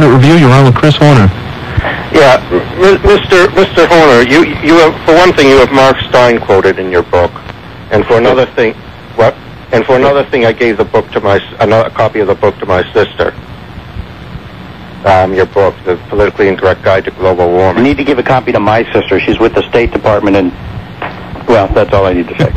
5-minute review. You're on with Chris Horner. Yeah, Mr. Horner, you have, for one thing, you have Mark Stein quoted in your book, and for another thing, what? And for another thing, I gave the book to a copy of the book to my sister. Your book, The Politically Incorrect Guide to Global Warming. I need to give a copy to my sister. She's with the State Department, and well, that's all I need to say.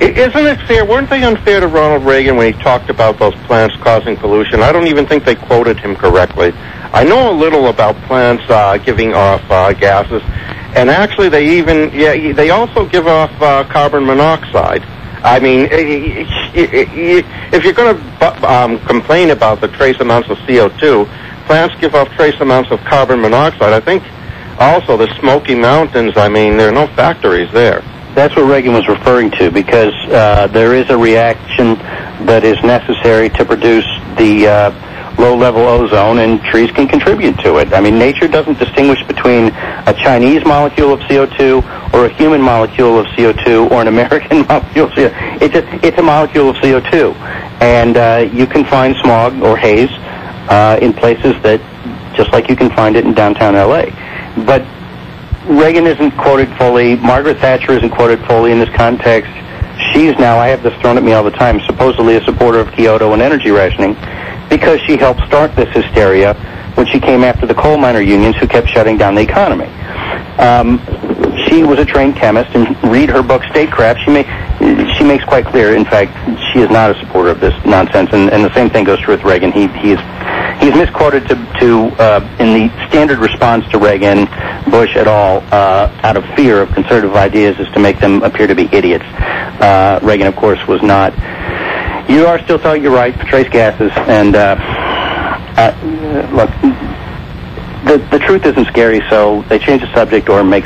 Isn't it fair? Weren't they unfair to Ronald Reagan when he talked about those plants causing pollution? I don't even think they quoted him correctly. I know a little about plants giving off gases, and actually, they they also give off carbon monoxide. I mean, if you're going to complain about the trace amounts of CO2, plants give off trace amounts of carbon monoxide. I think also the Smoky Mountains, I mean, there are no factories there. That's what Reagan was referring to, because there is a reaction that is necessary to produce the low-level ozone, and trees can contribute to it. I mean, nature doesn't distinguish between a Chinese molecule of CO2 or a human molecule of CO2 or an American molecule of CO2. It's a molecule of CO2, and you can find smog or haze in places that, just like you can find it in downtown LA. But Reagan isn't quoted fully. Margaret Thatcher isn't quoted fully in this context. She's now, I have this thrown at me all the time, supposedly a supporter of Kyoto and energy rationing, because she helped start this hysteria when she came after the coal miner unions who kept shutting down the economy. She was a trained chemist, and read her book Statecraft. She makes quite clear, in fact, she is not a supporter of this nonsense, and the same thing goes true with Reagan. He's misquoted to in the standard response to Reagan, Bush et al., out of fear of conservative ideas, is to make them appear to be idiots. Reagan, of course, was not. You are still talking, you're right, trace gases, and look, the truth isn't scary, so they change the subject or make...